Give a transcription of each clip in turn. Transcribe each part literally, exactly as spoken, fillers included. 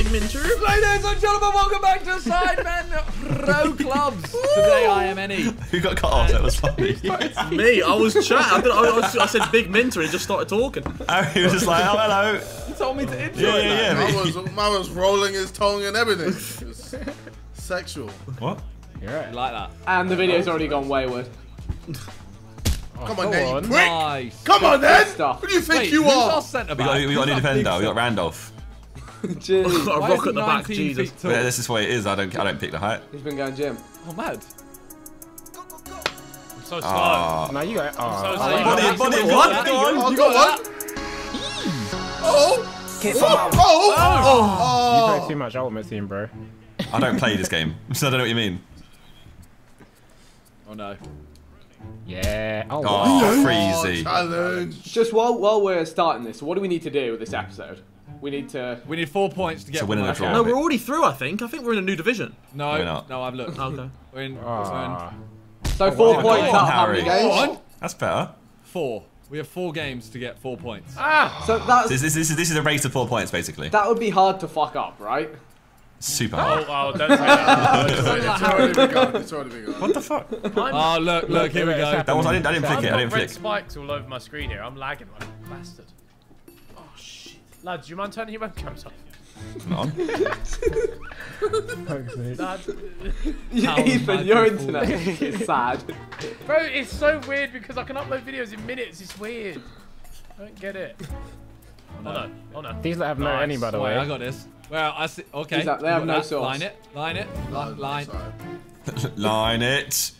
Pigmenter. Ladies and gentlemen, welcome back to Sidemen Pro Clubs. Today I am Any. Who got cut off? That was funny. Yeah. Me, I was chatting. I, I, I said Big Minter and just started talking. Oh, he was just like, oh, hello. He told me to enjoy yeah, yeah, that. Yeah, I, was, I was rolling his tongue and everything. It was sexual. What? You're right, like that. And the video's already gone wayward. Come on, then, quick! Nice. Come on, then! What do you think Wait, you are? We got a new defender. We got Randolph. Jeez. We've got a rock at the back, Jesus. Yeah, this is what it is. I don't, I don't pick the height. He's been going gym. Oh, mad. Go, go, go. I'm so slow. Oh. No, you go. Oh. So slow. Body, body, one. You got one. Oh. Oh. Oh. You play too much Ultimate Team, bro. I don't play this game, so I don't know what you mean. Oh no. Yeah. Oh, oh wow. Freezy. Challenge. Just while while we're starting this, what do we need to do with this episode? We need to. We need four points to get. So win a draw. No, we're already through. I think. I think we're in a new division. No. We're not. No, I've looked. Okay. We're in. Uh, we're in. So oh, four wow. points out of how many games? That's better. Four. We have four games to get four points. Ah. So that's. This, this, this is this is a race to four points basically. That would be hard to fuck up, right? Super hard. Oh, oh, don't say that. It's already begun. It's already begun. What the fuck? Oh, look, look, here we go. That was, I didn't, I didn't flick it, I didn't flick. I've got red spikes all over my screen here. I'm lagging like a bastard. Oh, shit. Lads, do you mind turning your webcams off? No. Ethan, your internet is sad. Bro, it's so weird because I can upload videos in minutes. It's weird. I don't get it. Oh, no. Oh, no. Oh, no. These have no any, by the way. I got this. Well, I see. Okay. That, they have no sauce. Line it. Line it. Line. Line, line it.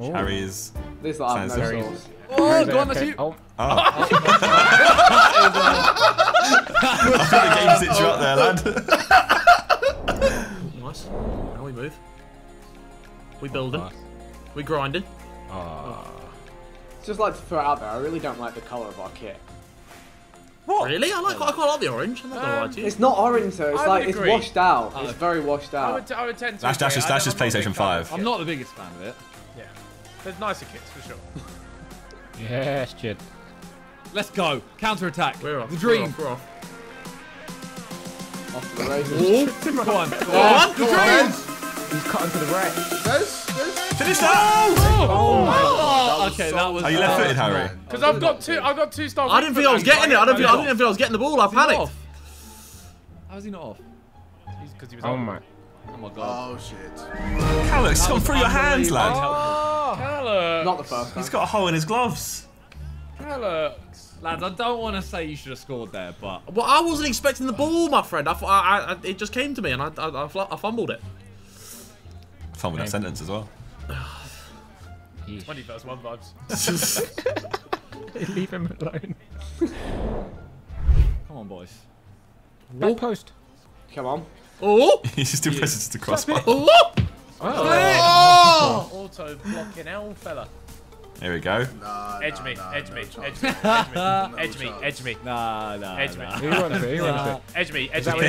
Cherries. This will have no sauce. Oh, go on, that's you. Oh. Oh. I should have game you up there, lad. Nice. Now we move. We building. Oh, we grinding. Oh. Just like to throw it out there, I really don't like the colour of our kit. What? Really? I like. I quite like the orange. I'm not gonna lie to you. It's not orange though. It's I like it's washed out. Oh. It's very washed out. I would, I would tend to. That's, that's just, that's just PlayStation five. I'm not the biggest fan of it. Yeah, there's nicer kits for sure. Yes, kid. Let's go. Counter attack. We're off. The dream. We're off. We're off. Off to the races. Come on. Come on. The dream. He's cut into the wreck. Yes. Yes. Finish that! Oh, oh my God. Okay, that was. Are you left-footed, Harry? Because I've got two. I've got two stars. I didn't think I was getting it. I don't think. I didn't think I was getting the ball. I panicked. How is he not off? Because he was. Oh my. Oh my God. Oh shit. Callum, it's gone through your hands, lad. Callum. Not the first. He's got a hole in his gloves. Callum. Lads, I don't want to say you should have scored there, but. Well, I wasn't expecting the ball, my friend. I thought it just came to me, and I I fumbled it. Fumbled that sentence as well. twenty versus one vibes. Leave him alone. Come on, boys. Wall post. Come on. Oh! He's just doing presses to crossbar. Oh! Oh. Oh. Oh. Auto blocking L, fella. There we go. Nah, edge, nah, me. Nah, edge, no me. edge me, edge me, edge me, edge me, nah, nah, edge me, nah, edge me, edge me. Who wants it? Who wants it? Edge me, edge me. Look at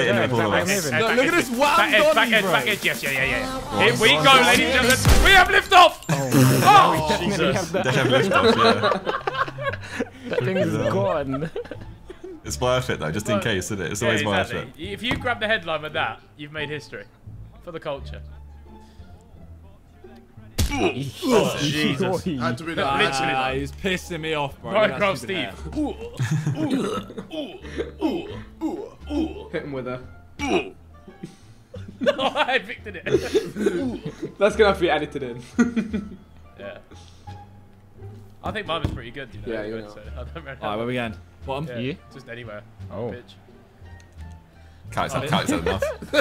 this wow back edge, back edge, back edge. Yes, yeah, yeah, yeah. Here we go, ladies and gentlemen. We have liftoff. Oh, Jesus! They have liftoff. That thing is gone. It's worth it though, just in case, isn't it? It's always worth it. If you grab the headline with that, you've made history for the culture. Oh, Jesus. Had to be that. Literally, nah, he's pissing me off, bro. Minecraft Steve. Ooh, ooh, ooh, ooh, ooh. Hit him with a. No, I evicted it. That's gonna have to be edited in. Yeah. I think mine was pretty good, you know. Yeah, you're good. So I don't remember. Alright, where we going? Bottom? Yeah, you? Just anywhere. Oh. Bitch. Can't say oh, enough. I thought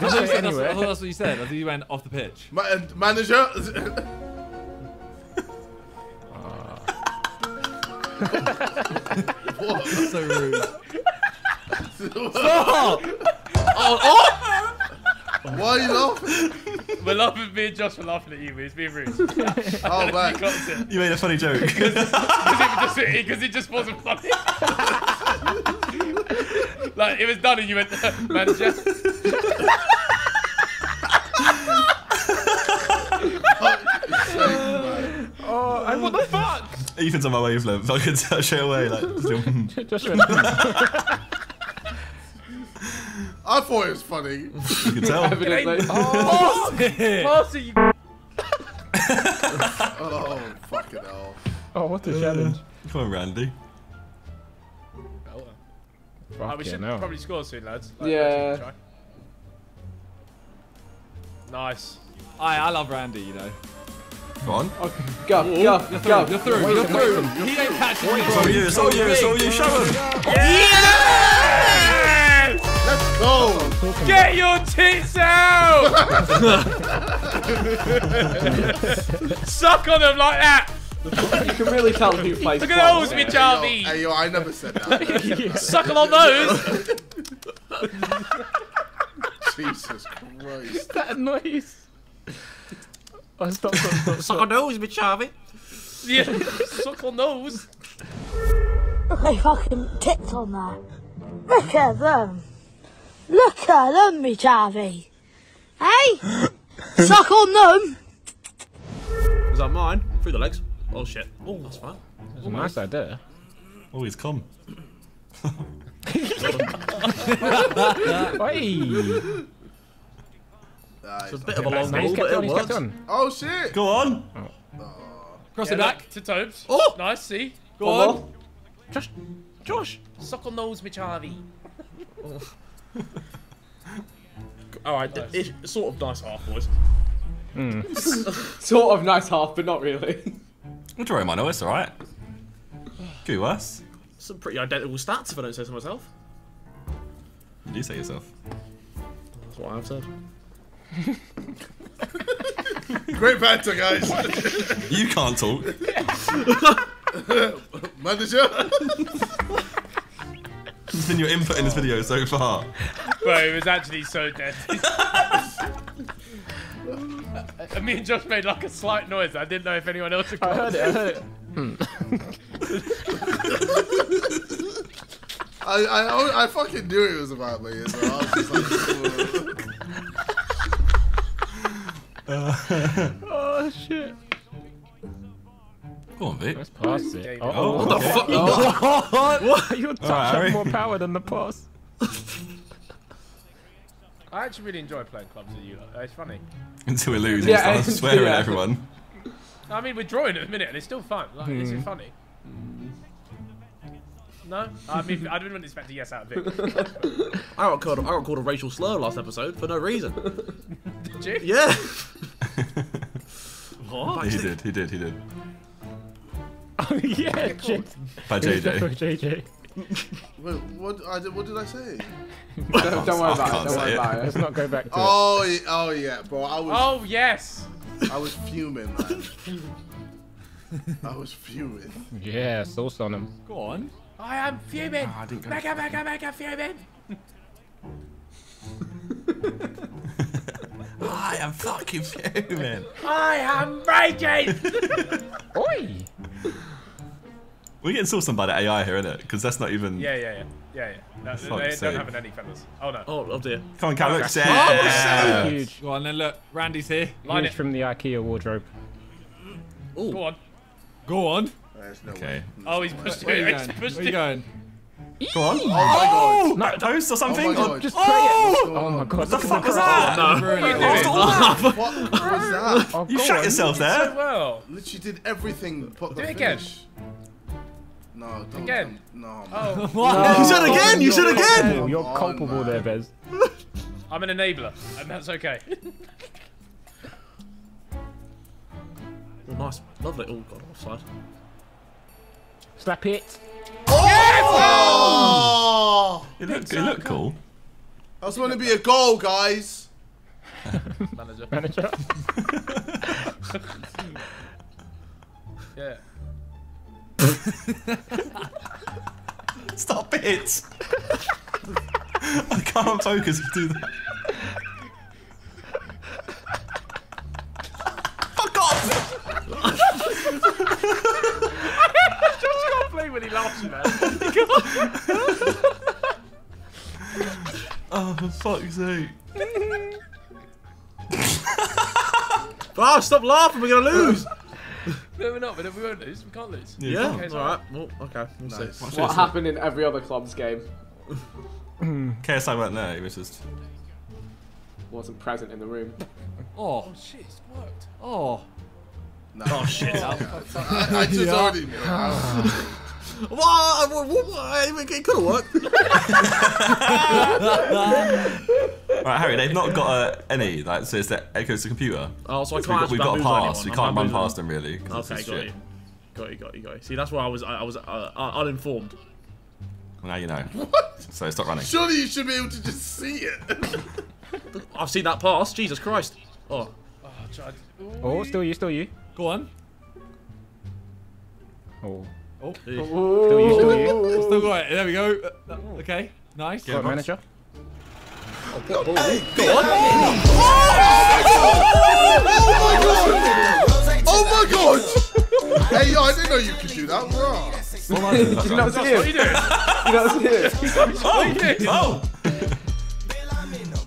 that's, anyway. that's what you said. I thought you went off the pitch. Ma uh, manager. Oh. What? That's so rude. Stop! Oh, oh! Why are you laughing? We're laughing. Me and Josh were laughing at you. But it's being rude. Oh man! You, you made a funny joke. Because it, it, it just wasn't funny. Like, it was done and you went, manager. Oh, and what the fuck? Ethan's on my wavelength. I can tell straight away, like, still. I thought it was funny. You can tell. Like, oh, Marcy, you. Oh, fucking hell. Oh, what a uh, challenge. Come on, Randy. Oh, we should hell. probably score soon, lads. Like, yeah. Nice. I I love Randy, you know. Come on. Okay. Go, Ooh. go, you're go. Through. You're through. You're, you're through. through. He ain't catching me. It's all you. It's all you. It's all you. Show him. Yes! Let's go. Get your tits out. Suck on them like that. You can really tell who plays. Look at those, Mitch Harvey. Hey, yo, I never said that. Suck on those. Jesus Christ. Is that a noise? Oh, stop, stop, stop, stop. Suck on nose, Mitch Harvey. Yeah, suck on nose. Look at fucking tits on there. Look at them. Look at them, Mitch Harvey. Hey? Suck on them. Was that mine? Through the legs. Oh shit. Oh, that's fine. That's a nice idea. Oh, he's come. Hey. Nah, it's a bit of a long ball, but it works. Oh shit! Go on! Oh. Oh. Cross yeah, it back. To Tobes. Oh! Nice, see? Go, Go on. on. Josh! Josh! Suck on those, Mitch Harvey. Oh. Alright, nice. It's sort of nice half, boys. Mm. Sort of nice half, but not really. I'm drawing my nose, alright. Could be worse. Some pretty identical stats if I don't say so myself. You do say yourself. That's what I've said. Great banter, guys. You can't talk. Manager. It's been your input in this video so far. Bro, it was actually so dead. uh, me and Josh made like a slight noise. I didn't know if anyone else had. I heard it. I heard it. Hmm. I, I I fucking knew it was about me. So I was just like. Whoa. Oh shit! Go on, Vic. Let's pass it. Oh, oh, what the fuck? Oh. What? What? Your touch right, has more power than the pass. I actually really enjoy playing clubs with you. It's funny. Until we lose, yeah, I swear yeah. at everyone. I mean, we're drawing at a minute, and it's still fun. Like, mm. it's funny. Mm. No, I mean, I didn't expect a yes out of Vic. I got called. I got called a racial slur last episode for no reason. Did you? Yeah. What? He did, he did, he did. Oh yeah, J by J J. Wait, what, I, what did I say? don't, don't worry about it, don't worry it. about it. Let's not go back to oh, it. Oh yeah, bro, I was... Oh yes! I was fuming, man. I was fuming. Yeah, sauce on him. Go on. I am fuming! No, I didn't mega, mega, mega fuming! I am fucking fuming. I am raging. Oi! We're getting sauced on by the A I here, innit? Because that's not even. Yeah, yeah, yeah, yeah, yeah. No, they sake. don't have any fellas. Oh no. Oh, oh dear. Come on, Cam. Look, shit. Oh, so huge. Go on, then look. Randy's here. Line it from the IKEA wardrobe. Ooh. Go on. Go on. No okay. Way. Oh, he's pushed Where it. He's pushed Where it. You going? Go on. Oh, oh my god. No, toast or something? Oh my god. Oh, oh, oh my god. What the fuck was that? No. What, you that? what was that? Oh, you shot yourself there. So well. Literally did everything but the finish. No, don't. Again? No. Oh. What? You said again! You said again! You're culpable there, Bez. I'm an enabler, and that's okay. Oh, nice. Lovely. Oh god, offside. Slap it. Oh! It looked, it looked cool. That's going to be a goal, guys. Manager. Manager. Yeah. Stop it. I can't focus if you do that. Fuck off! When he laughs, man. Oh, for fuck's sake. Oh, stop laughing, we're gonna lose. No, we're not, but if we won't lose, we can't lose. Yeah, yeah. Okay, alright. Well, okay, we'll nice. see. What happened in every other club's game? K S I weren't there, he was just... wasn't present in the room. Oh. Oh shit, it's worked. Oh. No. Oh shit. Oh, I, I just yeah. already knew it. What? It could have worked. Right, Harry, they've not got uh, any. Like, so it's the, it goes to the computer. Oh, so I so can't. We've got, we've got a pass. We can't run past them really. Okay, got shit. you. Got you. Got you. Got you. See, that's why I was. I, I was uh, uninformed. Well, now you know. What? So stop running. Surely you should be able to just see it. I've seen that pass. Jesus Christ. Oh. Oh, tried. oh still you. Still you. Go on. Oh. Oh, still you, still you. Still got it. There we go. Okay, nice. Go on, manager. Oh, go on. Oh, my God. Oh, my God. Hey, I didn't know you could do that. Bro. You know what you do? You know what you do? Oh, oh.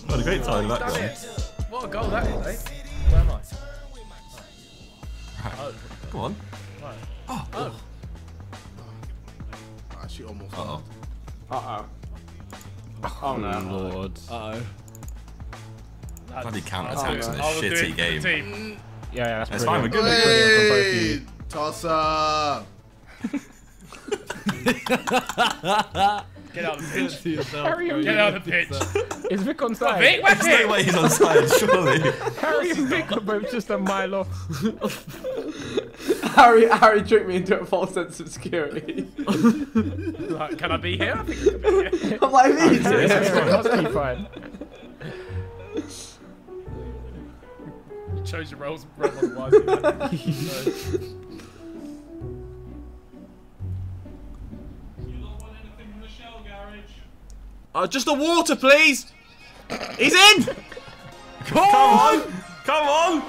What a great time, that goal. What a goal that is, eh? Where am I? Oh. Go on. Oh. Oh. She almost uh oh. Uh oh. Oh no. Lord. Uh oh. That's bloody counter attacks oh, in a oh, shitty game. Mm. Yeah, yeah, that's it's fine. We're good. Hey, toss up. Get out of the pitch. Get out of the pitch. Is Vic on side? Vic, where's Vic? No way he's on side, surely. Harry and Vic are both just a mile off. Harry, Harry tricked me into a false sense of security. Like, can I be here? I think I can be here. I'm like, me too. It must be fine. You chose your roles wrong wisely. Uh, just the water, please! He's in! Come, Come on! on! Come on!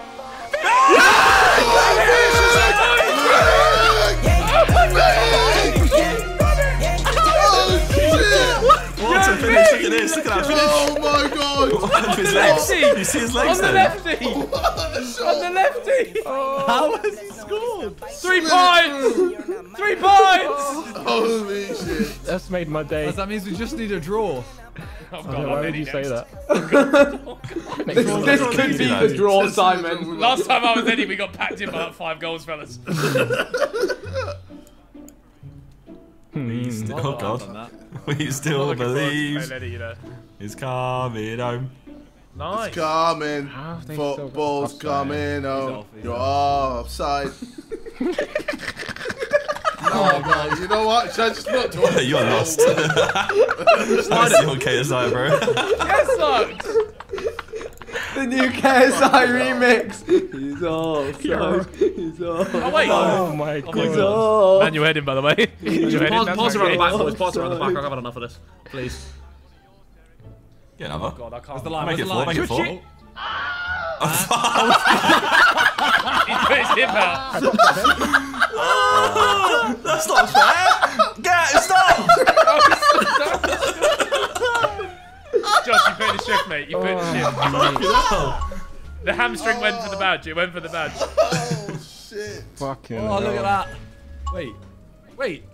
Water, finish, look at this, look at that, finish! Oh my God! On his legs. You see his legs there? On the lefty! On the lefty! How has he scored? Three points! Three points! Holy shit. That's made my day. That means we just need a draw. Oh, God, why did you say that? Oh, God. This, this could be the draw, Simon. Last time I was Eddie, we got packed in by like five goals, fellas. We still, oh, God. We still believe he's coming home. Nice. It's coming. Oh, Football's coming home. You're offside. Oh, God. You know what? Should I just not talk? You're lost. That's your K S I, bro. Yes, sir. The new K S I remix. He's off. He's off. Oh, wait. Oh, my God. Oh, man, you heard him, by the way. Pause around the back, boys. Pause around the back. I've had enough of this. Please. Get another. Oh, God, I can't. The line. Make it four. Make it four. He put his hip out. Oh, that's not fair! Get it, stop! Josh, you put the shift, mate. You put oh, the shift. Oh. The hamstring oh. went for the badge. It went for the badge. Oh, shit. Fucking oh, look at that. Wait. Wait.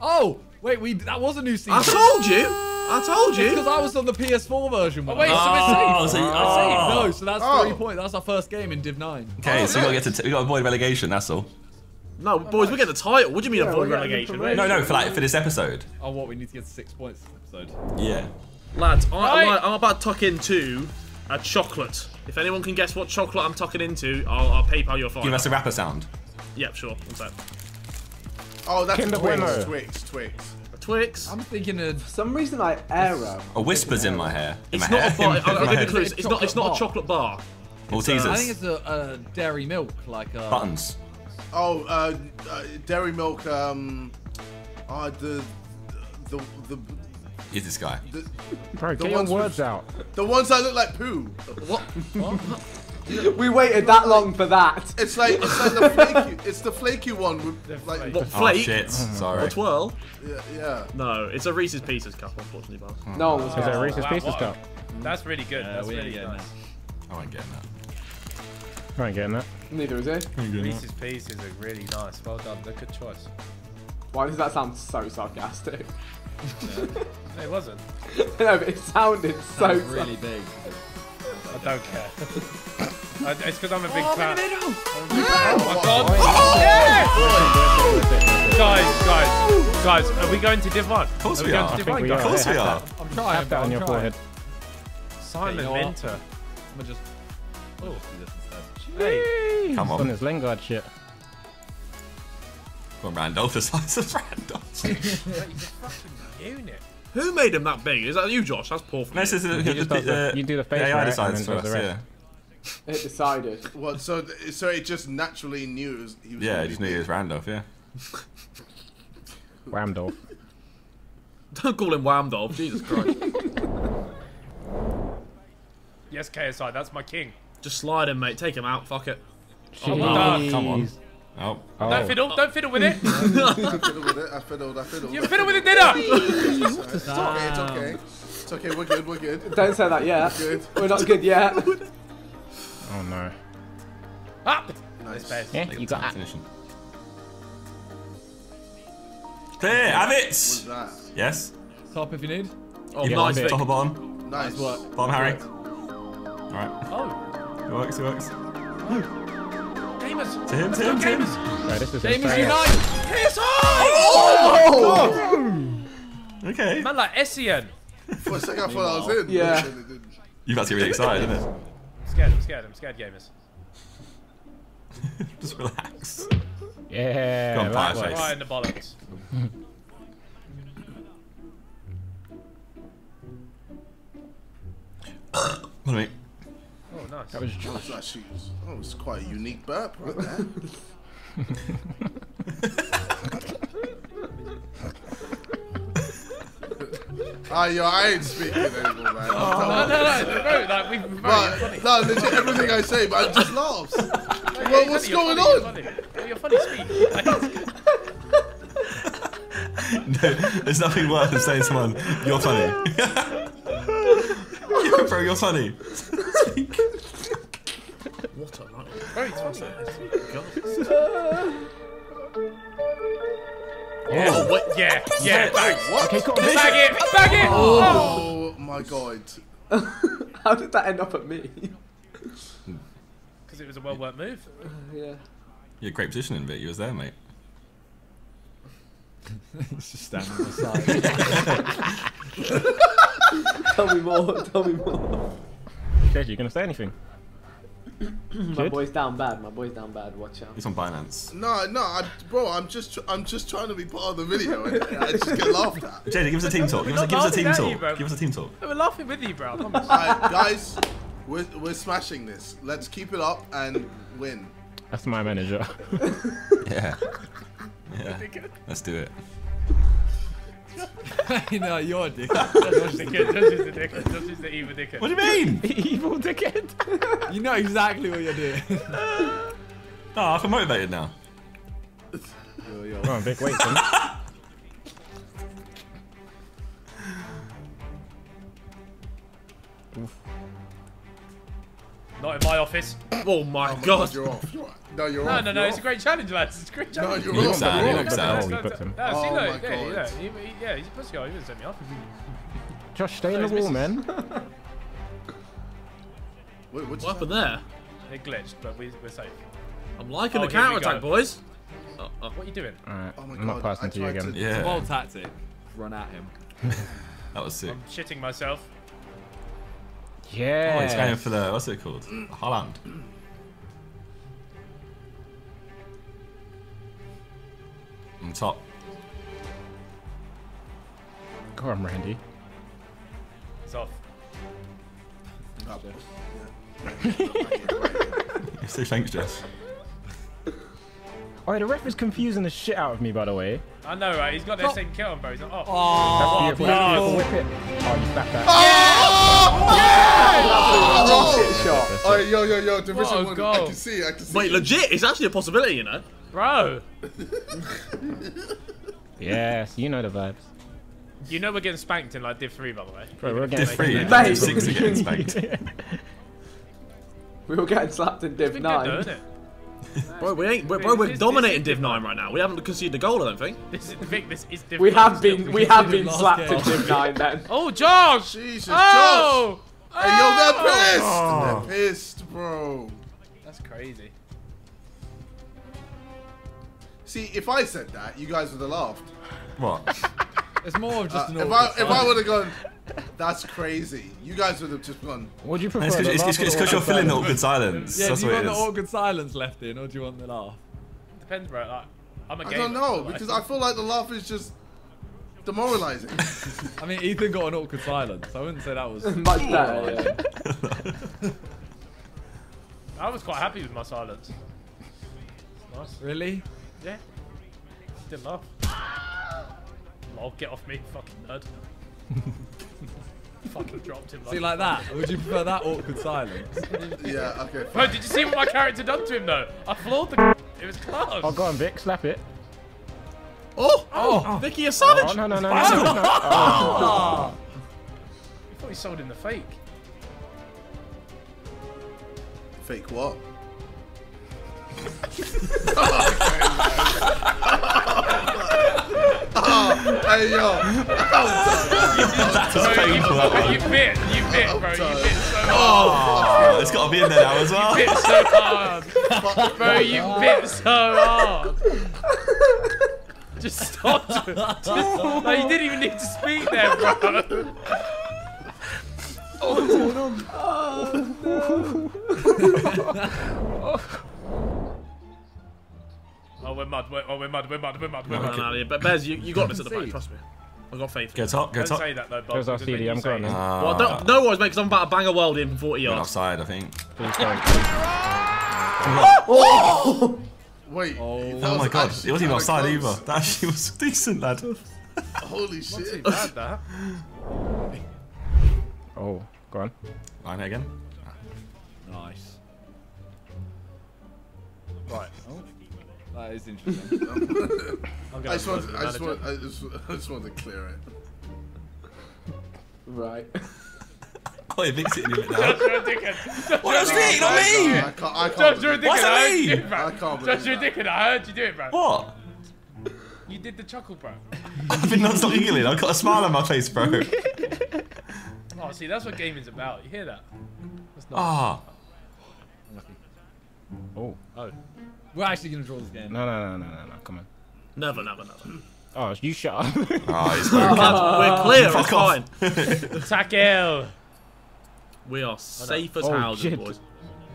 Oh, wait, we, that was a new season. I told you! I told you! Because I was on the P S four version one. Oh, wait, so oh, it's safe. So, oh. No, so that's oh. three points. That's our first game in Div nine. Okay, oh, so nice. We've got to avoid relegation, that's all. No, boys, we get the title. What do you mean yeah, avoid relegation? No, no, for like for this episode. Oh, what? We need to get six points this episode. Yeah. Lads, I, right. I'm, like, I'm about to tuck into a chocolate. If anyone can guess what chocolate I'm tucking into, I'll, I'll PayPal your fine. Give us a rapper sound. Yep, sure. What's that? Oh, that's Kinder Twix. Winner. Twix. Twix. Twix. I'm thinking of for some reason I like arrow. A whisper's in my hair. In it's my not hair. a bar. I'll give you clues. It's, it's not. It's not a chocolate bar. Maltesers. I think it's a, a Dairy Milk like. Uh, Buttons. Oh, uh, uh, Dairy Milk. Um, uh, the, the, the. Is this guy? The, Bro, the get your words with, out. The ones that look like poo. What? What? We waited that long for that. It's like it's like the flaky. It's the flaky one with like what flake? Oh, shit. Sorry. Or twirl? Yeah, yeah. No, it's a Reese's Pieces cup, unfortunately, Bart. Oh. No, it's oh. a Reese's wow, Pieces cup. That's really good. Uh, That's really good. Nice. I won't get that. I ain't getting that. Neither is it. Reese's Pieces are really nice. Well done. They're good choice. Why does that sound so sarcastic? Yeah. It wasn't. No, but it sounded so That was really big. I don't care. It's because I'm a big oh, fan. I'm oh, oh my god. Oh, oh, yes! Oh, guys, guys, guys, are we going to Div one? Of course are we, we are. Going to Div one, guys? Of course we are. I'm trying. Have that on I'm your trying. forehead. Simon hey, Minter. I'm gonna just. Oh, hey. Come on. On his Lingard shit. Come on, Randolph. The size of Randolph. He's a fucking unit. Who made him that big? Is that you, Josh? That's poor for me. You do the face. Yeah, I decided for us, yeah. It decided. Well, so so it just naturally knew it was, he was. Yeah, it just knew it was Randolph. Yeah. Ramdolph. Don't call him Whamdolph. Jesus Christ. Yes, K S I. That's my king. Just slide him, mate. Take him out. Fuck it. Oh, no. Come on. Oh. Oh. Don't fiddle, don't fiddle with it. I fiddled with it, I fiddled, I fiddled. You fiddled with it, did I? It's okay, it's okay. It's okay, we're good, we're good. Don't say that yet. We're, good. we're not good yet. Oh no. Ah! Nice base. Yeah, you got that. Finish. Clear, have it! Yes. Top if you need. Oh, yeah, nice. Top or bottom. Nice work. Bottom, Harry. Alright. Oh. It works, it works. Oh. Gamers! To him, to him, to him! Gamers unite! K S I! Oh my god! Okay. Man, like S E N. For a second I thought I was in. Yeah. You've got to get really excited, isn't it? I'm scared, I'm scared, I'm scared, gamers. Just relax. Yeah. Go on, Fireface. Right in the bollocks. What do you mean? Oh, nice. That was Josh. Oh, actually, oh, it was quite a unique burp right there. Ah, yo, I ain't speaking anymore, man. Oh, no, no, no, no, like, we've but, no, legit, everything I say, but I just laughs. Well, yeah, what's funny, going funny, on? You're, you're funny speaking. No, there's nothing worse than saying to someone, you're funny. Yo, bro, you're funny. What a night. Very funny. Yeah. Oh, what? Yeah, yeah. What? Okay, come on. Bag it. Bag it. Oh, oh my god. How did that end up at me? Because it was a well worked move. Uh, yeah. Yeah, great positioning, Vic. You was there, mate. It's just standing on the side. Tell me more, tell me more. Jed, you gonna say anything? My boy's down bad, my boy's down bad, watch out. He's on Binance. No, no, I, bro, I'm just I'm just trying to be part of the video. I just get laughed at. Jed, give us a team talk, give us, give us a team talk. Give us a team talk. We're laughing with you, bro. Alright, guys, we're, we're smashing this. Let's keep it up and win. That's my manager. Yeah. Yeah. Let's do it. No, you're a dickhead. Josh is the dickhead. Josh is the evil dickhead. What do you mean? Evil dickhead? You know exactly what you're doing. Oh, I feel motivated now. Yo, yo. Come on, Vic, wait for me. Not in my office. Oh my, oh my god. god. You're off. You're off. No, you're no, off. No, no, no. It's a great challenge, lads. It's a great challenge. No, you're off. He looks sad. He looks sad. Oh my god. Yeah, he, he, yeah, he's a pussy guy. He doesn't set me off. Josh, stay in the wall, man. Wait, what happened there? It glitched, but we, we're safe. I'm liking oh, the counter attack, boys. Oh, oh. What are you doing? Alright, oh I'm not passing to you again. Yeah. It's a bold tactic. Run at him. That was sick. I'm shitting myself. Yeah. Oh, he's going for the, what's it called? Mm. Holland. Mm. On top. Go on, Randy. It's off. Up. Say thanks, Jess. Alright, the ref is confusing the shit out of me, by the way. I know, right? He's got that same kill on, bro. He's like, oh. Oh, that's beautiful. Oh, whip it. Oh, he's back at. Oh, oh, yeah! Oh, oh, oh, yo, yo, yo, division one. I can see, I can see. Wait, legit, it's actually a possibility, you know? Bro. Yes, you know the vibes. You know we're getting spanked in, like, Div three, by the way. Bro, we're getting Div three. Div six are getting spanked. We were getting slapped in Div nine. Bro, we ain't. We're, bro, we're this, dominating this Div nine right now. We haven't conceded a goal, I don't think. This is Vic. This is Div nine. We have been. We have been slapped to Div nine then. Oh, Josh! Jesus, oh! Josh! Hey, yo, they're pissed. Oh. They're pissed, bro. That's crazy. See, if I said that, you guys would have laughed. What? It's more of just uh, an. If I if I would have gone, that's crazy. You guys would have just gone. What do you prefer? And it's because you're filling the awkward silence. Yeah, that's do you what want it is. The awkward silence left in, or do you want the laugh? Depends, bro. Like, I'm a gamer. I don't know because I feel like the laugh is just demoralizing. I mean, Ethan got an awkward silence. So I wouldn't say that was much better. Yeah. I was quite happy with my silence. Nice. Really? Yeah. Didn't laugh. Lol, get off me, fucking nerd. Fucking dropped him. Like see, like that? Or would you prefer that awkward silence? Yeah, okay. Bro, did you see what my character done to him, though? I floored the It was close. Oh, go on, Vic, slap it. Oh! Oh! Oh. Vicky, a savage! Oh, no, no, no, no, no, no, no. Oh. You thought he sold in the fake. Fake what? Oh, hey yo! That's painful. You bit, you bit, bro. You bit so hard. Oh, it's gotta be in there now as well. You bit so hard, bro. You bit so hard. Just stop. Just, no, you didn't even need to speak there, bro. Oh, oh no. Oh, we're mad, we're, oh, we're mad, we're mad, we're mad, we're mad. No, no, no, but Bez, you, you got this at the back, trust me. I've got faith. Go top, go top. Don't say that, though, Bob. Goes our C D, I'm going. Well, don't, no worries, mate, because I'm about to bang a world in from forty yards. We're outside, I think. Oh! Oh! Wait. Oh, oh my God, it wasn't even outside either. That actually was decent, lad. Holy shit. Not too bad, that. Oh, go on. Line it again. Nice. Right. Oh. That is interesting. I just want to, I just want, I just, I just want to clear it. Right. Oh, you're mixing it now. What else did you mean? I can't, I can't believe it. What's that mean? I can't believe it. Judge, you're a dickhead. I heard you do it, bro. What? You did the chuckle, bro. I've been non-stop giggling. I've got a smile on my face, bro. Oh, see, that's what gaming's about. You hear that? That's not. Ah. Oh. Oh. We're actually gonna draw this game. No, no, no, no, no, no, come on. Never, never, never. Oh, you shut up. Oh, he's very oh, we're clear, it's fine. Tackle. We are safe as oh, houses, shit. Boys.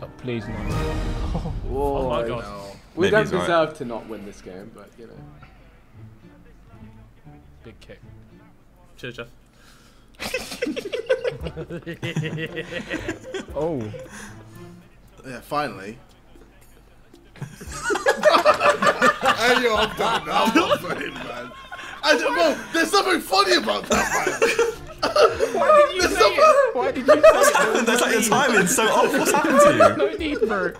Oh, please, no. Oh, oh my God. No. We Maybe don't deserve right. to not win this game, but you know. Big kick. Cheers, Jeff. Oh. Yeah, finally. Hey, yo, I'm done now. I'm not playing, man. I don't know. There's something funny about that, man. Why did you There's say something... it? Why did you say What's it? happened? That's like your timing's so off. What's happened to you? No need for it.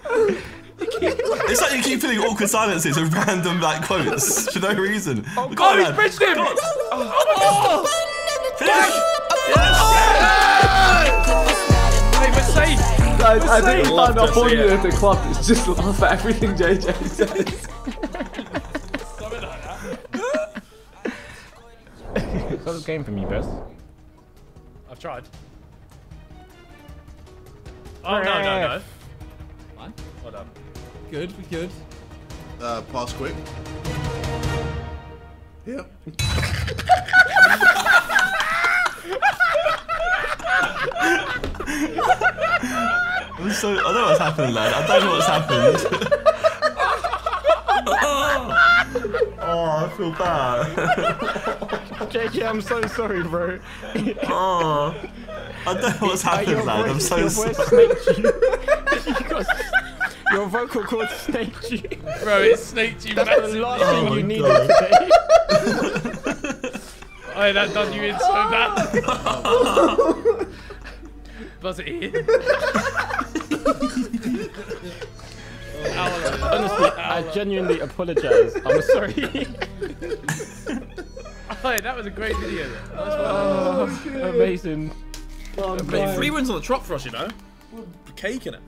It's like you keep putting awkward silences with random like quotes for no reason. Oh, God, oh, he's bridged him! God. Oh, oh, oh, oh. Finish! Oh. Yes. Yes. Yes. Hey, we're safe! I, I think he found our formula at the club. It's just laugh at everything J J says. Something like that. It's not a game for me, Bez. I've tried. Oh, no, no, no. Fine. Well done. Good, we're good. Uh, pass quick. Yep. I'm so, I don't know what's happened, lad. I don't know what's happened. Oh, I feel bad. J J, I'm so sorry, bro. Oh, I don't know what's happened, lad. Voice, I'm so your sorry. Snaked you. You got, your vocal cords snaked you. Bro, it snaked you. That's massive. The last oh thing you needed today. Oh, that done you in so bad. Buzz it in. Honestly, I genuinely apologise. I'm sorry. Oh, that was a great video. That was oh, oh, amazing. Oh, amazing. Three wins on the trot for us, you know. We're caking it.